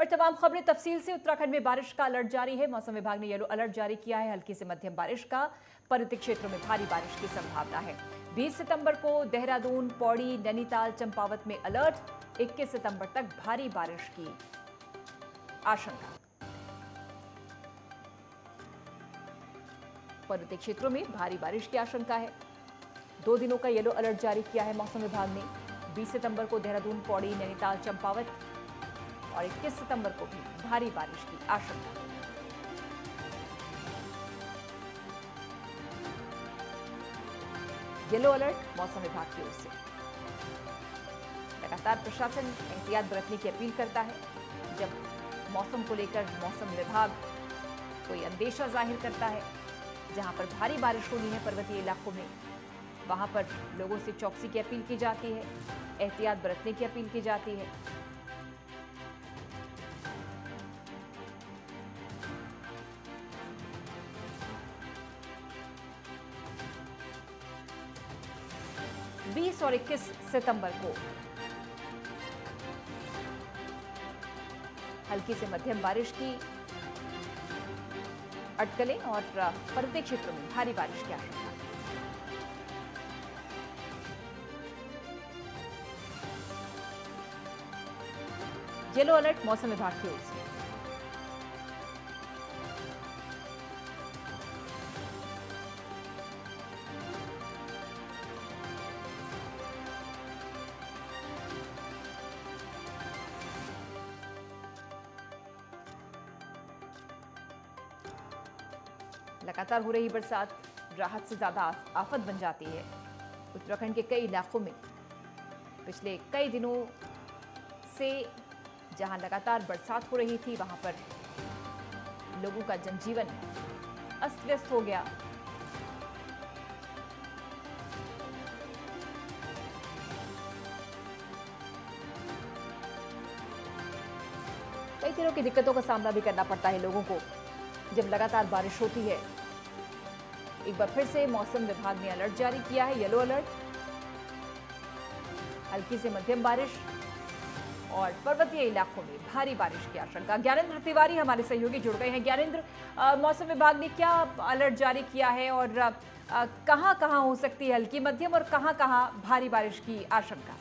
और तमाम खबरें तफसील से। उत्तराखंड में बारिश का अलर्ट जारी है। मौसम विभाग ने येलो अलर्ट जारी किया है। हल्की से मध्यम बारिश का, पर्वतीय क्षेत्रों में भारी बारिश की संभावना है। 20 सितंबर को देहरादून, पौड़ी, नैनीताल, चंपावत में अलर्ट। 21 सितंबर तक भारी बारिश की आशंका। पर्वतीय क्षेत्रों में भारी बारिश की आशंका है। 2 दिनों का येलो अलर्ट जारी किया है मौसम विभाग ने। 20 सितंबर को देहरादून, पौड़ी, नैनीताल, चंपावत और 21 सितंबर को भी भारी बारिश की आशंका। येलो अलर्ट मौसम विभाग की ओर से। लगातार प्रशासन एहतियात बरतने की अपील करता है। जब मौसम को लेकर मौसम विभाग कोई अंदेशा जाहिर करता है, जहां पर भारी बारिश होनी है पर्वतीय इलाकों में, वहां पर लोगों से चौकसी की अपील की जाती है, एहतियात बरतने की अपील की जाती है। और 21 सितंबर को हल्की से मध्यम बारिश की अटकलें और पर्वतीय क्षेत्रों में भारी बारिश की आशंका। येलो अलर्ट मौसम विभाग की ओर से। लगातार हो रही बरसात राहत से ज्यादा आफत बन जाती है। उत्तराखंड के कई इलाकों में पिछले कई दिनों से जहां लगातार बरसात हो रही थी, वहां पर लोगों का जनजीवन अस्त व्यस्त हो गया। कई दिनों की दिक्कतों का सामना भी करना पड़ता है लोगों को जब लगातार बारिश होती है। एक बार फिर से मौसम विभाग ने अलर्ट जारी किया है, येलो अलर्ट। हल्की से मध्यम बारिश और पर्वतीय इलाकों में भारी बारिश की आशंका। ज्ञानेन्द्र तिवारी हमारे सहयोगी जुड़ गए हैं। ज्ञानेन्द्र, मौसम विभाग ने क्या अलर्ट जारी किया है और कहां कहां हो सकती है हल्की, मध्यम और कहां कहां भारी बारिश की आशंका?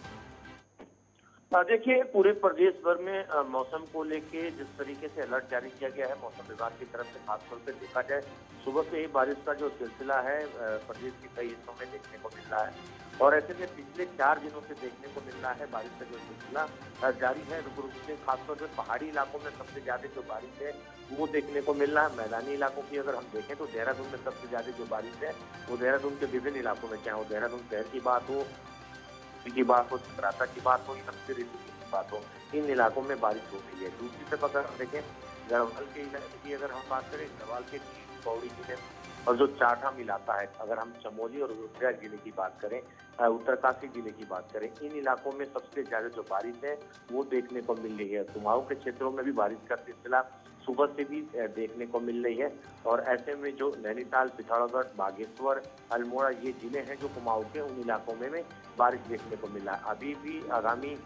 देखिए, पूरे प्रदेश भर में मौसम को लेके जिस तरीके से अलर्ट जारी किया गया है मौसम विभाग की तरफ से, खासतौर पे देखा जाए सुबह से ही बारिश का जो सिलसिला है प्रदेश के कई हिस्सों में देखने को मिल रहा है। और ऐसे में पिछले 4 दिनों से देखने को मिल रहा है बारिश का जो सिलसिला जारी है रुक रुक से, खासतौर पर पहाड़ी इलाकों में सबसे ज्यादा जो बारिश है वो देखने को मिल रहा है। मैदानी इलाकों की अगर हम देखें तो देहरादून में सबसे ज्यादा जो बारिश है वो देहरादून के विभिन्न इलाकों में, चाहे वो देहरादून शहर की बात हो, की बात हो, सतराता की बात हो, या सबसे ऋतु की बात हो, इन इलाकों में बारिश हो गई है। दूसरी तरफ अगर हम देखें गढ़वाल के इलाके की अगर हम बात करें, गढ़वाल के पौड़ी जिले और जो चाठाम इलाका है, अगर हम चमोली और रुद्रप्रयाग जिले की बात करें, उत्तरकाशी जिले की बात करें, इन इलाकों में सबसे ज्यादा जो बारिश है वो देखने को मिल रही है। कुमाऊं के क्षेत्रों में भी बारिश का सिलसिला सुबह से भी देखने को मिल रही है। और ऐसे में जो नैनीताल, पिथौरागढ़, बागेश्वर, अल्मोड़ा, ये जिले हैं जो कुमाऊं के, उन इलाकों में बारिश देखने को मिला। अभी भी आगामी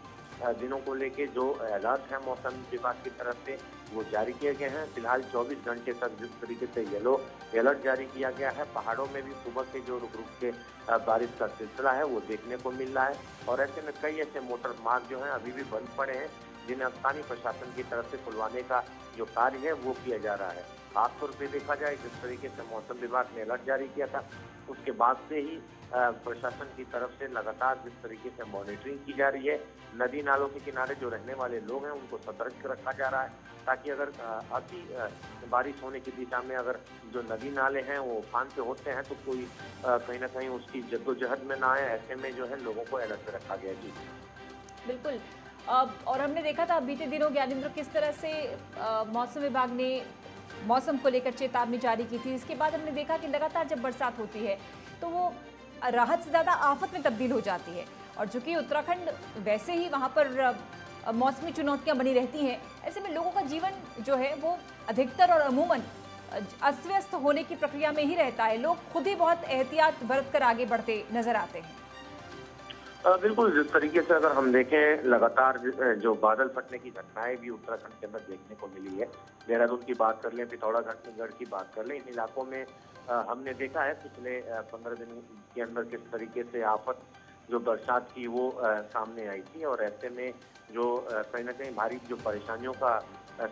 दिनों को लेके जो अलर्ट है मौसम विभाग की तरफ से वो जारी किए गए हैं। फिलहाल 24 घंटे तक जिस तरीके से येलो अलर्ट जारी किया गया है, पहाड़ों में भी सुबह से जो रुक रुक के बारिश का सिलसिला है वो देखने को मिल रहा है। और ऐसे में कई ऐसे मोटर मार्ग जो हैं अभी भी बंद पड़े हैं, जिन्हें स्थानीय प्रशासन की तरफ से खुलवाने का जो कार्य है वो किया जा रहा है। खासतौर पर देखा जाए जिस तरीके से मौसम विभाग ने अलर्ट जारी किया था, उसके बाद से ही प्रशासन की तरफ से लगातार जिस तरीके से मॉनिटरिंग की जा रही है, नदी नालों के किनारे जो रहने वाले लोग हैं उनको सतर्क रखा जा रहा है, ताकि अगर अति बारिश होने की दिशा में अगर जो नदी नाले हैं वो उफान पे होते हैं तो कोई कहीं ना कहीं उसकी जद्दोजहद में ना आए, ऐसे में जो है लोगों को अलर्ट पे रखा गया। जी बिल्कुल। और हमने देखा था बीते दिनों ज्ञानेन्द्र किस तरह से मौसम विभाग ने मौसम को लेकर चेतावनी जारी की थी। इसके बाद हमने देखा कि लगातार जब बरसात होती है तो वो राहत से ज़्यादा आफत में तब्दील हो जाती है। और चूँकि उत्तराखंड वैसे ही वहाँ पर मौसमी चुनौतियाँ बनी रहती हैं, ऐसे में लोगों का जीवन जो है वो अधिकतर और अमूमन अस्त व्यस्त होने की प्रक्रिया में ही रहता है। लोग खुद ही बहुत एहतियात बरत कर आगे बढ़ते नजर आते हैं। बिल्कुल, जिस तरीके से अगर हम देखें लगातार जो बादल फटने की घटनाएं भी उत्तराखंड के अंदर देखने को मिली है, देहरादून की बात कर लें, पिथौरागढ़ की बात कर लें, इन इलाकों में हमने देखा है पिछले 15 दिन के अंदर किस तरीके से आफत जो बरसात की वो सामने आई थी। और ऐसे में जो कहीं ना कहीं भारी जो परेशानियों का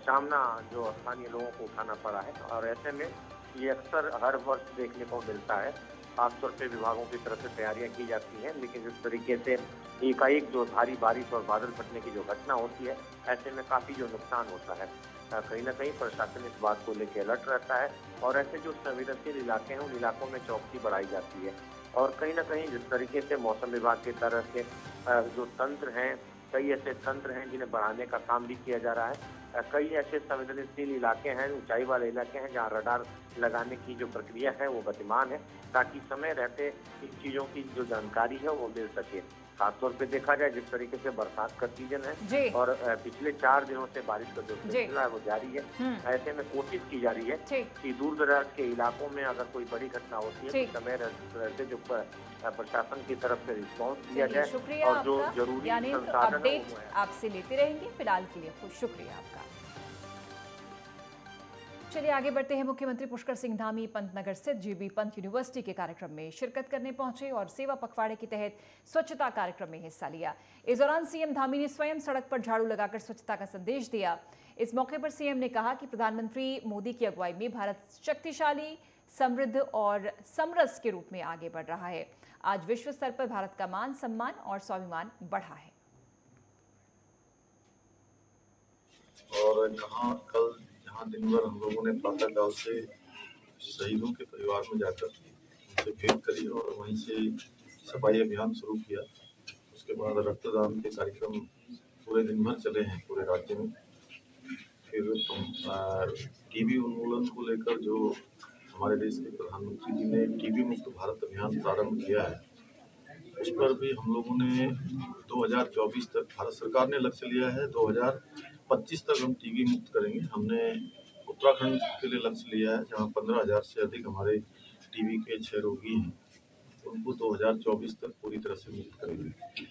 सामना जो स्थानीय लोगों को उठाना पड़ा है, और ऐसे में ये अक्सर हर वर्ष देखने को मिलता है, खासतौर पर विभागों की तरफ से तैयारियां की जाती हैं, लेकिन जिस तरीके से एकाएक जो भारी बारिश और बादल फटने की जो घटना होती है, ऐसे में काफ़ी जो नुकसान होता है, कहीं ना कहीं प्रशासन इस बात को लेकर अलर्ट रहता है और ऐसे जो संवेदनशील इलाके हैं उन इलाकों में चौकसी बढ़ाई जाती है। और कहीं ना कहीं जिस तरीके से मौसम विभाग की तरफ से जो तंत्र हैं, कई ऐसे तंत्र हैं जिन्हें बढ़ाने का काम भी किया जा रहा है। कई ऐसे संवेदनशील इलाके हैं, ऊंचाई वाले इलाके हैं, जहां रडार लगाने की जो प्रक्रिया है वो गतिमान है, ताकि समय रहते इन चीज़ों की जो जानकारी है वो मिल सके। खासतौर पे देखा जाए जिस तरीके से बरसात का सीजन है और पिछले 4 दिनों से बारिश का जो सिलसिला है वो जारी है, ऐसे में कोशिश की जा रही है कि दूर दराज के इलाकों में अगर कोई बड़ी घटना होती है तो समय रहते जो प्रशासन की तरफ से रिस्पांस दिया जाए और जो जरूरी संसाधन आपसे लेते रहेंगे। फिलहाल के लिए शुक्रिया आपका। चलिए आगे बढ़ते हैं। मुख्यमंत्री पुष्कर सिंह धामी पंतनगर स्थित जीबी पंत यूनिवर्सिटी के कार्यक्रम में शिरकत करने पहुंचे और सेवा पखवाड़े के तहत स्वच्छता कार्यक्रम में हिस्सा लिया। इस दौरान सीएम धामी ने स्वयं सड़क पर झाड़ू लगाकर स्वच्छता का संदेश दिया। इस मौके पर सीएम ने कहा कि प्रधानमंत्री मोदी की अगुवाई में भारत शक्तिशाली, समृद्ध और समरस के रूप में आगे बढ़ रहा है। आज विश्व स्तर पर भारत का मान सम्मान और स्वाभिमान बढ़ा है। और दिन भर हम लोगों ने प्रातःकाल से शहीदों के परिवार में जाकर उनसे भेंट करी और वहीं से सफाई अभियान शुरू किया। उसके बाद रक्तदान के कार्यक्रम पूरे दिन भर चले हैं पूरे राज्य में। फिर टीबी उन्मूलन को लेकर जो हमारे देश के प्रधानमंत्री जी ने टीबी मुक्त भारत अभियान प्रारंभ किया है, उस पर भी हम लोगों ने 2024 तक भारत सरकार ने लक्ष्य लिया है 2025 तक हम टीबी मुक्त करेंगे। हमने उत्तराखंड के लिए लक्ष्य लिया है जहाँ 15,000 से अधिक हमारे टीबी के 6 रोगी हैं, उनको 2024 तक पूरी तरह से मुक्त करेंगे।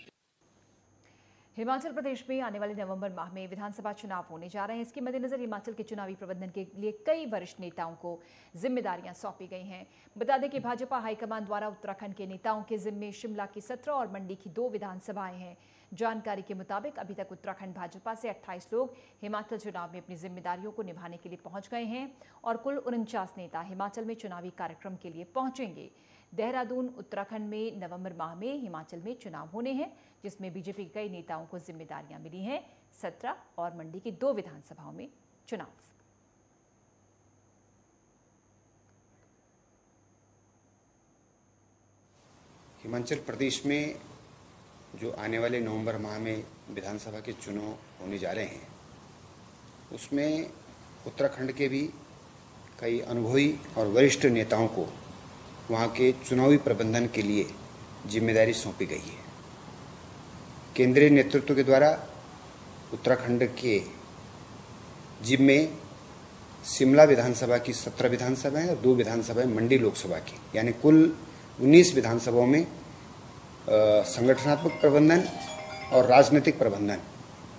हिमाचल प्रदेश में आने वाले नवंबर माह में विधानसभा चुनाव होने जा रहे हैं। इसके मद्देनजर हिमाचल के चुनावी प्रबंधन के लिए कई वरिष्ठ नेताओं को जिम्मेदारियां सौंपी गई हैं। बता दें कि भाजपा हाईकमान द्वारा उत्तराखंड के नेताओं के जिम्मे शिमला की 17 और मंडी की 2 विधानसभाएं हैं। जानकारी के मुताबिक अभी तक उत्तराखंड भाजपा से 28 लोग हिमाचल चुनाव में अपनी जिम्मेदारियों को निभाने के लिए पहुंच गए हैं और कुल 49 नेता हिमाचल में चुनावी कार्यक्रम के लिए पहुंचेंगे। देहरादून उत्तराखंड में नवंबर माह में हिमाचल में चुनाव होने हैं, जिसमें बीजेपी के कई नेताओं को जिम्मेदारियां मिली हैं। 17 और मंडी की 2 विधानसभाओं में चुनाव। हिमाचल प्रदेश में जो आने वाले नवंबर माह में विधानसभा के चुनाव होने जा रहे हैं, उसमें उत्तराखंड के भी कई अनुभवी और वरिष्ठ नेताओं को वहाँ के चुनावी प्रबंधन के लिए जिम्मेदारी सौंपी गई है। केंद्रीय नेतृत्व के द्वारा उत्तराखंड के जिम्मे शिमला विधानसभा की 17 विधानसभाएं और 2 विधानसभाएं मंडी लोकसभा की, यानी कुल 19 विधानसभाओं में संगठनात्मक प्रबंधन और राजनीतिक प्रबंधन,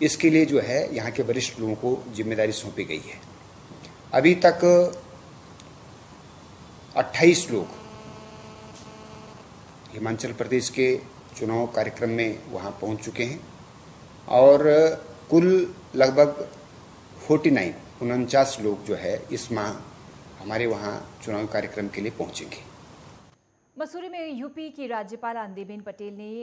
इसके लिए जो है यहाँ के वरिष्ठ लोगों को जिम्मेदारी सौंपी गई है। अभी तक 28 लोग हिमाचल प्रदेश के चुनाव कार्यक्रम में वहाँ पहुँच चुके हैं और कुल लगभग 49 लोग जो है इस माह हमारे वहाँ चुनाव कार्यक्रम के लिए पहुँचेंगे। मसूरी में यूपी की राज्यपाल आनंदीबेन पटेल ने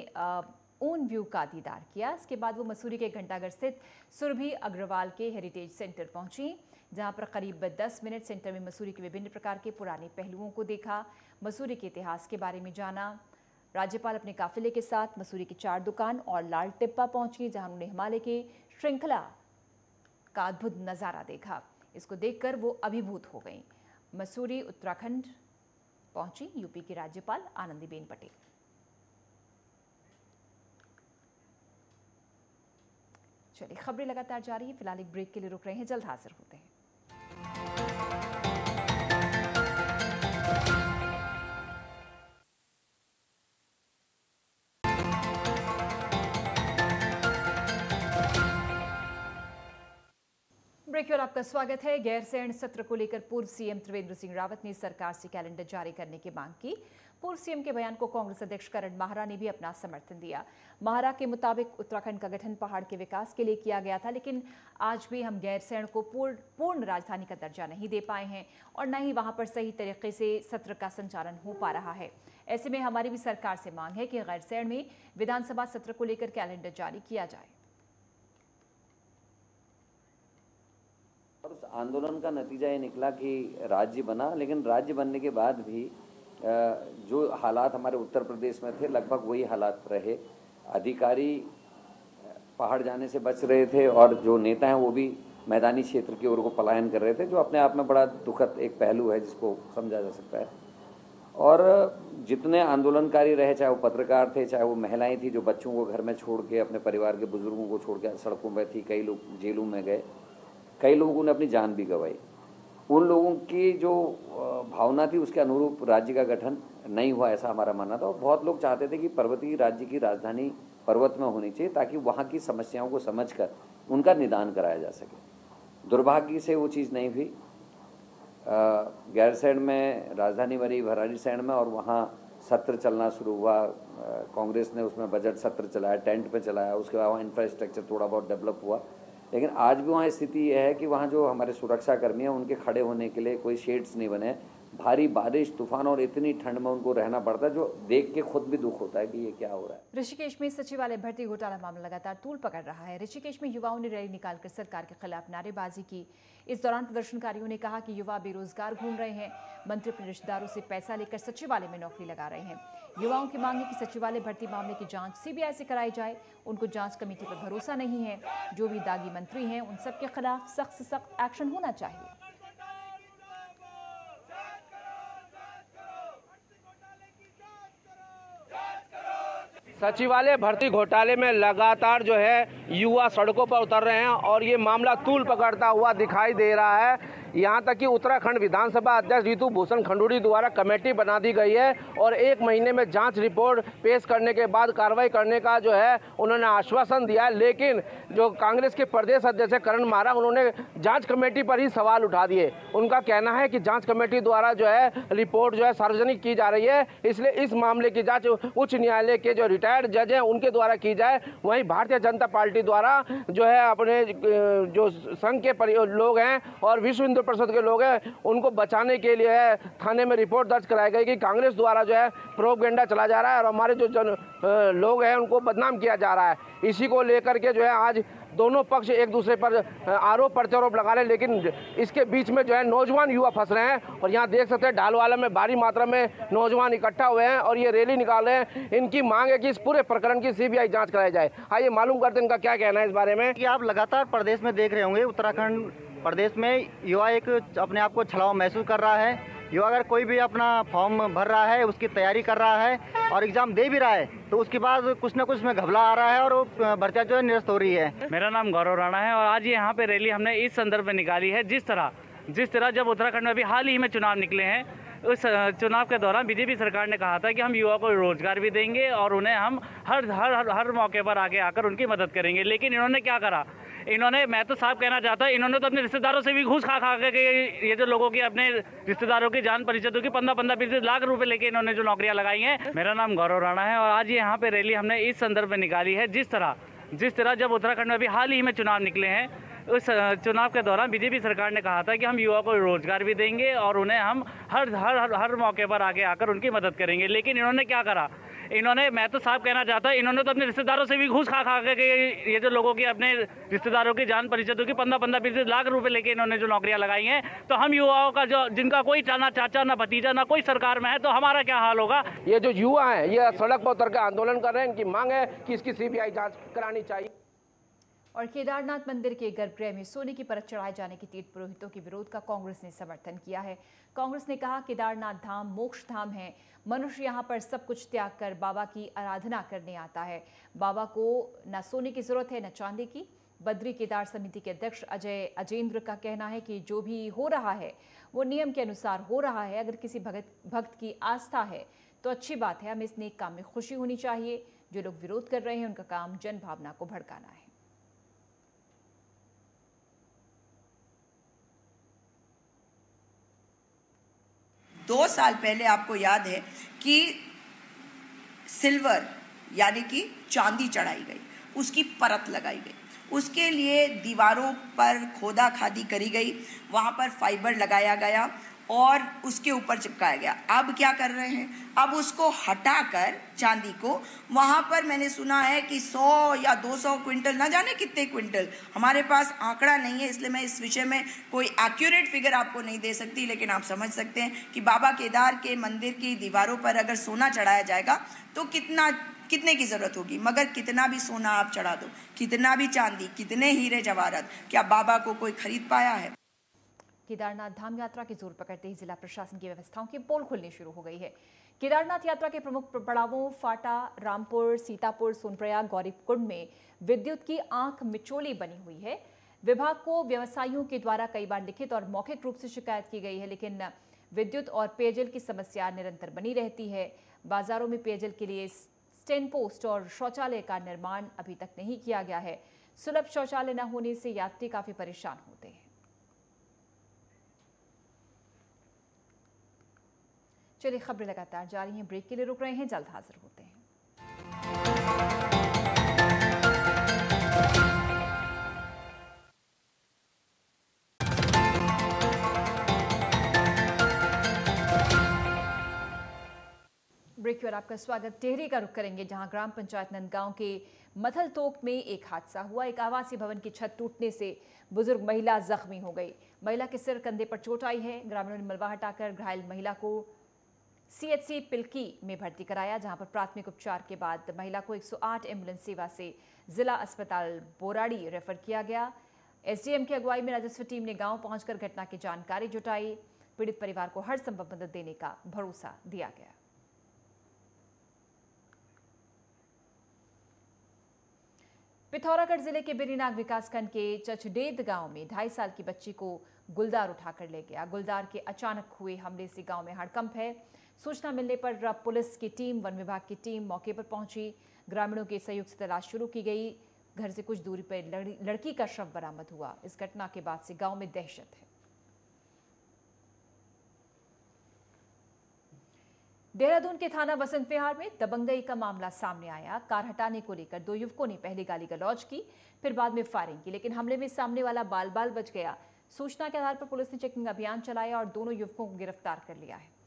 ओन व्यू का दीदार किया। इसके बाद वो मसूरी के घंटाघर स्थित सुरभी अग्रवाल के हेरिटेज सेंटर पहुंची, जहां पर करीब 10 मिनट सेंटर में मसूरी के विभिन्न प्रकार के पुराने पहलुओं को देखा, मसूरी के इतिहास के बारे में जाना। राज्यपाल अपने काफिले के साथ मसूरी की 4 दुकान और लाल टिब्बा पहुंची, जहाँ उन्होंने हिमालय की श्रृंखला का अद्भुत नज़ारा देखा। इसको देखकर वो अभिभूत हो गई। मसूरी उत्तराखंड पहुंची यूपी की राज्यपाल आनंदीबेन पटेल। चलिए खबरें लगातार जारी है। फिलहाल एक ब्रेक के लिए रुक रहे हैं, जल्द हाजिर होते हैं। ब्रेक और आपका स्वागत है। गैरसैंण सत्र को लेकर पूर्व सीएम त्रिवेंद्र सिंह रावत ने सरकार से कैलेंडर जारी करने की मांग की। पूर्व सीएम के बयान को कांग्रेस अध्यक्ष करण महरा ने भी अपना समर्थन दिया। महरा के मुताबिक उत्तराखंड का गठन पहाड़ के विकास के लिए किया गया था, लेकिन आज भी हम गैरसैंण को पूर्ण राजधानी का दर्जा नहीं दे पाए हैं और न ही वहाँ पर सही तरीके से सत्र का संचालन हो पा रहा है। ऐसे में हमारी भी सरकार से मांग है कि गैरसैंण में विधानसभा सत्र को लेकर कैलेंडर जारी किया जाए। उस आंदोलन का नतीजा ये निकला कि राज्य बना, लेकिन राज्य बनने के बाद भी जो हालात हमारे उत्तर प्रदेश में थे लगभग वही हालात रहे। अधिकारी पहाड़ जाने से बच रहे थे और जो नेता हैं वो भी मैदानी क्षेत्र की ओर को पलायन कर रहे थे, जो अपने आप में बड़ा दुखद एक पहलू है जिसको समझा जा सकता है। और जितने आंदोलनकारी रहे, चाहे वो पत्रकार थे, चाहे वो महिलाएँ थी जो बच्चों को घर में छोड़ के, अपने परिवार के बुजुर्गों को छोड़ के सड़कों पर थी, कई लोग जेलों में गए, कई लोगों ने अपनी जान भी गंवाई। उन लोगों की जो भावना थी उसके अनुरूप राज्य का गठन नहीं हुआ, ऐसा हमारा मानना था। और बहुत लोग चाहते थे कि पर्वतीय राज्य की राजधानी पर्वत में होनी चाहिए ताकि वहाँ की समस्याओं को समझकर उनका निदान कराया जा सके। दुर्भाग्य से वो चीज़ नहीं हुई। गैरसैंण में राजधानी बनी भरारी सैंण में, और वहाँ सत्र चलना शुरू हुआ। कांग्रेस ने उसमें बजट सत्र चलाया, टेंट पर चलाया, उसके बाद वहाँ इंफ्रास्ट्रक्चर थोड़ा बहुत डेवलप हुआ। लेकिन आज भी वहाँ स्थिति यह है कि वहाँ जो हमारे सुरक्षाकर्मी हैं उनके खड़े होने के लिए कोई शेड्स नहीं बने। भारी बारिश, तूफान और इतनी ठंड में उनको रहना पड़ता है, जो देख के खुद भी दुख होता है कि ये क्या हो रहा है। ऋषिकेश में सचिवालय भर्ती घोटाला मामला लगातार तूल पकड़ रहा है। ऋषिकेश में युवाओं ने रैली निकालकर सरकार के खिलाफ नारेबाजी की। इस दौरान प्रदर्शनकारियों ने कहा कि युवा बेरोजगार घूम रहे हैं, मंत्री अपने रिश्तेदारों से पैसा लेकर सचिवालय में नौकरी लगा रहे हैं। युवाओं की मांग है कि सचिवालय भर्ती मामले की जांच सीबीआई से कराई जाए। उनको जांच कमेटी पर भरोसा नहीं है। जो भी दागी मंत्री हैं उन सबके खिलाफ सख्त से सख्त एक्शन होना चाहिए। सचिवालय भर्ती घोटाले में लगातार जो है युवा सड़कों पर उतर रहे हैं और ये मामला तूल पकड़ता हुआ दिखाई दे रहा है। यहाँ तक कि उत्तराखंड विधानसभा अध्यक्ष ऋतु भूषण खंडूरी द्वारा कमेटी बना दी गई है और 1 महीने में जांच रिपोर्ट पेश करने के बाद कार्रवाई करने का जो है उन्होंने आश्वासन दिया है। लेकिन जो कांग्रेस के प्रदेश अध्यक्ष करण महरा, उन्होंने जांच कमेटी पर ही सवाल उठा दिए। उनका कहना है कि जाँच कमेटी द्वारा जो है रिपोर्ट जो है सार्वजनिक की जा रही है, इसलिए इस मामले की जाँच उच्च न्यायालय के जो रिटायर्ड जज हैं उनके द्वारा की जाए। वहीं भारतीय जनता पार्टी द्वारा जो है अपने जो संघ के लोग हैं और विश्व हिंदू परिषद के लोग हैं उनको बचाने के लिए थाने में रिपोर्ट दर्ज कराई गई कि कांग्रेस द्वारा जो है प्रोपेगेंडा चला जा रहा है और हमारे जो लोग हैं उनको बदनाम किया जा रहा है। इसी को लेकर के जो है आज दोनों पक्ष एक दूसरे पर आरोप प्रत्यारोप लगा रहे हैं, लेकिन इसके बीच में जो है नौजवान युवा फंस रहे हैं। और यहाँ देख सकते हैं ढालवाला में भारी मात्रा में नौजवान इकट्ठा हुए हैं और ये रैली निकाल रहे हैं। इनकी मांग है कि इस पूरे प्रकरण की सीबीआई जांच कराई जाए। आइए मालूम करते हैं इनका क्या कहना है इस बारे में। कि आप लगातार प्रदेश में देख रहे होंगे, उत्तराखंड प्रदेश में युवा एक अपने आप को छलावा महसूस कर रहा है। युवा अगर कोई भी अपना फॉर्म भर रहा है, उसकी तैयारी कर रहा है और एग्ज़ाम दे भी रहा है, तो उसके बाद कुछ ना कुछ में घबला आ रहा है और वो भर्तियाँ जो है निरस्त हो रही है। मेरा नाम गौरव राणा है और आज यहाँ पे रैली हमने इस संदर्भ में निकाली है, जिस तरह जब उत्तराखंड में अभी हाल ही में चुनाव निकले हैं, उस चुनाव के दौरान बीजेपी सरकार ने कहा था कि हम युवा को रोजगार भी देंगे और उन्हें हम हर मौके पर आगे आकर उनकी मदद करेंगे। लेकिन इन्होंने क्या करा, इन्होंने, मैं तो साफ कहना चाहता हूँ, इन्होंने तो अपने रिश्तेदारों से भी घूस खा के ये जो लोगों की, अपने रिश्तेदारों की जान परिचितों की 15-20 लाख रुपए लेके इन्होंने जो नौकरियां लगाई हैं। मेरा नाम गौरव राणा है और आज यहाँ पे रैली हमने इस संदर्भ में निकाली है, जिस तरह जब उत्तराखंड में अभी हाल ही में चुनाव निकले हैं, उस चुनाव के दौरान बीजेपी सरकार ने कहा था कि हम युवा को रोजगार भी देंगे और उन्हें हम हर मौके पर आगे आकर उनकी मदद करेंगे। लेकिन इन्होंने क्या करा, इन्होंने, मैं तो साफ कहना चाहता हूँ, इन्होंने तो अपने रिश्तेदारों से भी घूस खा के ये जो लोगों की, अपने रिश्तेदारों की जान परिचितों की 15-20 लाख रुपए लेके इन्होंने जो नौकरियां लगाई हैं। तो हम युवाओं का, जो जिनका कोई ना चाचा ना भतीजा ना कोई सरकार में है, तो हमारा क्या हाल होगा। ये जो युवा हैं ये सड़क पर उतर के आंदोलन कर रहे हैं। इनकी मांग है कि इसकी सीबीआई जाँच करानी चाहिए। और केदारनाथ मंदिर के गर्भगृह में सोने की परत चढ़ाए जाने के तीर्थ पुरोहितों के विरोध का कांग्रेस ने समर्थन किया है। कांग्रेस ने कहा केदारनाथ धाम मोक्ष धाम है, मनुष्य यहाँ पर सब कुछ त्याग कर बाबा की आराधना करने आता है। बाबा को न सोने की जरूरत है न चांदी की। बद्री केदार समिति के अध्यक्ष अजय अजेंद्र का कहना है कि जो भी हो रहा है वो नियम के अनुसार हो रहा है। अगर किसी भक्त की आस्था है तो अच्छी बात है, हमें इस नेक काम में खुशी होनी चाहिए। जो लोग विरोध कर रहे हैं उनका काम जन भावना को भड़काना है। 2 साल पहले आपको याद है कि सिल्वर यानी कि चांदी चढ़ाई गई, उसकी परत लगाई गई, उसके लिए दीवारों पर खोदा खादी करी गई, वहाँ पर फाइबर लगाया गया और उसके ऊपर चिपकाया गया। अब क्या कर रहे हैं, अब उसको हटाकर चांदी को वहाँ पर मैंने सुना है कि 100 या 200 क्विंटल, ना जाने कितने क्विंटल, हमारे पास आंकड़ा नहीं है इसलिए मैं इस विषय में कोई एक्यूरेट फिगर आपको नहीं दे सकती, लेकिन आप समझ सकते हैं कि बाबा केदार के मंदिर की दीवारों पर अगर सोना चढ़ाया जाएगा तो कितने की ज़रूरत होगी। मगर कितना भी सोना आप चढ़ा दो, कितना भी चांदी, कितने हीरे जवाहरात, क्या बाबा को कोई खरीद पाया है। केदारनाथ धाम यात्रा के जोर पकड़ते ही जिला प्रशासन की व्यवस्थाओं की पोल खुलनी शुरू हो गई है। केदारनाथ यात्रा के प्रमुख पड़ावों फाटा, रामपुर, सीतापुर, सोनप्रयाग, गौरीकुंड में विद्युत की आंख मिचोली बनी हुई है। विभाग को व्यवसायियों के द्वारा कई बार लिखित और मौखिक रूप से शिकायत की गई है, लेकिन विद्युत और पेयजल की समस्या निरंतर बनी रहती है। बाजारों में पेयजल के लिए स्टैंड पोस्ट और शौचालय का निर्माण अभी तक नहीं किया गया है। सुलभ शौचालय न होने से यात्री काफी परेशान होते हैं। चलिए, खबरें लगातार जारी हैं, ब्रेक के लिए रुक रहे हैं, जल्द हाजिर होते हैं। ब्रेक के बाद आपका स्वागत। टेहरी का रुख करेंगे जहां ग्राम पंचायत नंदगांव के मथलतोक में एक हादसा हुआ। एक आवासीय भवन की छत टूटने से बुजुर्ग महिला जख्मी हो गई। महिला के सिर, कंधे पर चोट आई है। ग्रामीणों ने मलबा हटाकर घायल महिला को CHC पिलकी में भर्ती कराया, जहां पर प्राथमिक उपचार के बाद महिला को 108 एम्बुलेंस सेवा से जिला अस्पताल बोराड़ी रेफर किया गया। SDM की अगुवाई में राजस्व टीम ने गांव पहुंचकर घटना की जानकारी जुटाई। पीड़ित परिवार को हर संभव मदद देने का भरोसा दिया गया। पिथौरागढ़ जिले के बेरीनाग विकासखंड के चचडेद गांव में 2.5 साल की बच्ची को गुलदार उठाकर ले गया। गुलदार के अचानक हुए हमले से गांव में हड़कंप है। सूचना मिलने पर पुलिस की टीम, वन विभाग की टीम मौके पर पहुंची। ग्रामीणों के सहयोग से तलाश शुरू की गई। घर से कुछ दूरी पर लड़की का शव बरामद हुआ। इस घटना के बाद से गांव में दहशत है। देहरादून के थाना बसंत विहार में दबंगई का मामला सामने आया। कार हटाने को लेकर 2 युवकों ने पहले गाली गलौज की, फिर बाद में फायरिंग की, लेकिन हमले में सामने वाला बाल बाल बच गया। सूचना के आधार पर पुलिस ने चेकिंग अभियान चलाया और दोनों युवकों को गिरफ्तार कर लिया है।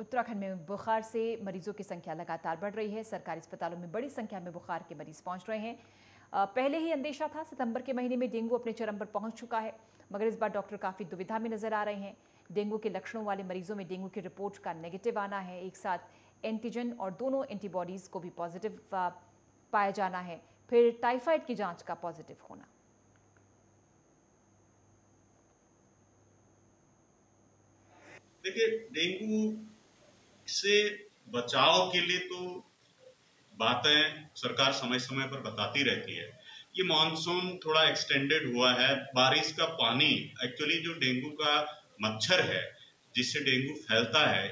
उत्तराखंड में बुखार से मरीजों की संख्या लगातार बढ़ रही है। सरकारी अस्पतालों में बड़ी संख्या में बुखार के मरीज पहुंच रहे हैं। पहले ही अंदेशा था, सितंबर के महीने में डेंगू अपने चरम पर पहुंच चुका है, मगर इस बार डॉक्टर काफ़ी दुविधा में नजर आ रहे हैं। डेंगू के लक्षणों वाले मरीजों में डेंगू की रिपोर्ट का नेगेटिव आना है, एक साथ एंटीजन और दोनों एंटीबॉडीज़ को भी पॉजिटिव पाया जाना है, फिर टाइफाइड की जाँच का पॉजिटिव होना। देखिए, डेंगू से बचाव के लिए तो बातें सरकार समय समय पर बताती रहती है। ये मानसून थोड़ा एक्सटेंडेड हुआ है, बारिश का पानी एक्चुअली जो डेंगू का मच्छर है जिससे डेंगू फैलता है,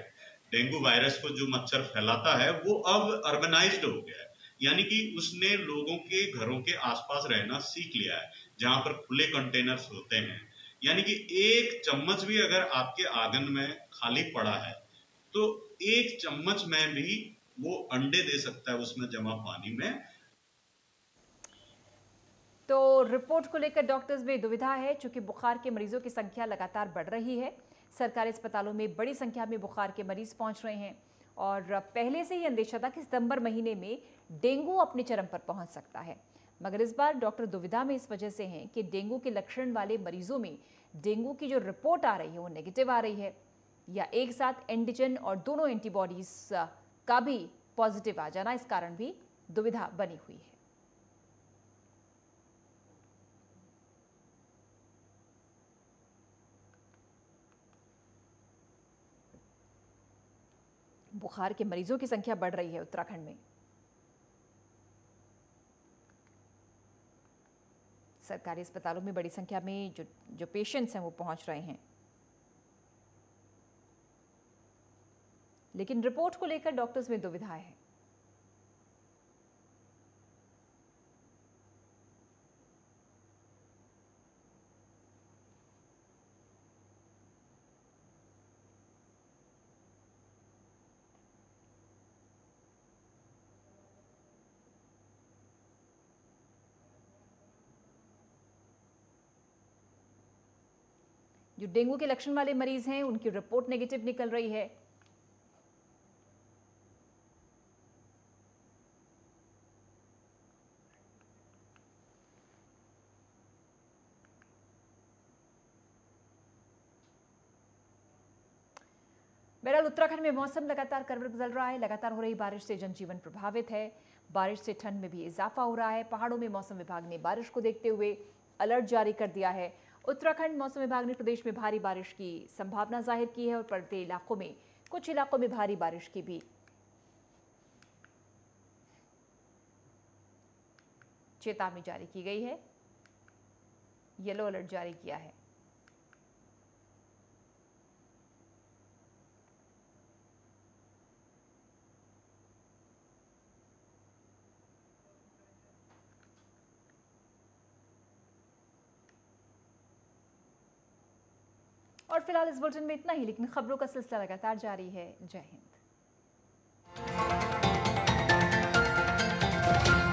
डेंगू वायरस को जो मच्छर फैलाता है वो अब अर्बनाइज्ड हो गया है, यानी कि उसने लोगों के घरों के आसपास रहना सीख लिया है जहाँ पर खुले कंटेनर्स होते हैं। यानी कि 1 चम्मच भी अगर आपके आंगन में खाली पड़ा है तो 1 चम्मच में भी वो अंडे दे सकता है उसमें जमा पानी में। तो रिपोर्ट को लेकर डॉक्टर्स में दुविधा है, चूंकि बुखार के मरीजों की संख्या लगातार बढ़ रही है। सरकारी अस्पतालों में बड़ी संख्या में बुखार के मरीज पहुंच रहे हैं और पहले से ही अंदेशा था कि सितंबर महीने में डेंगू अपने चरम पर पहुंच सकता है, मगर इस बार डॉक्टर दुविधा में इस वजह से हैं कि डेंगू के लक्षण वाले मरीजों में डेंगू की जो रिपोर्ट आ रही है वो नेगेटिव आ रही है, या एक साथ एंटीजन और दोनों एंटीबॉडीज का भी पॉजिटिव आ जाना, इस कारण भी दुविधा बनी हुई है। बुखार के मरीजों की संख्या बढ़ रही है उत्तराखंड में। सरकारी अस्पतालों में बड़ी संख्या में जो पेशेंट्स हैं वो पहुंच रहे हैं। लेकिन रिपोर्ट को लेकर डॉक्टर्स में दुविधा है। जो डेंगू के लक्षण वाले मरीज हैं उनकी रिपोर्ट नेगेटिव निकल रही है। बहरहाल उत्तराखंड में मौसम लगातार करवट बदल रहा है। लगातार हो रही बारिश से जनजीवन प्रभावित है। बारिश से ठंड में भी इजाफा हो रहा है। पहाड़ों में मौसम विभाग ने बारिश को देखते हुए अलर्ट जारी कर दिया है। उत्तराखंड मौसम विभाग ने प्रदेश में भारी बारिश की संभावना जाहिर की है और पर्वतीय इलाकों में कुछ इलाकों में भारी बारिश की भी चेतावनी जारी की गई है। येलो अलर्ट जारी किया है। और फिलहाल इस बुलेटिन में इतना ही, लेकिन खबरों का सिलसिला लगातार जारी है। जय हिंद।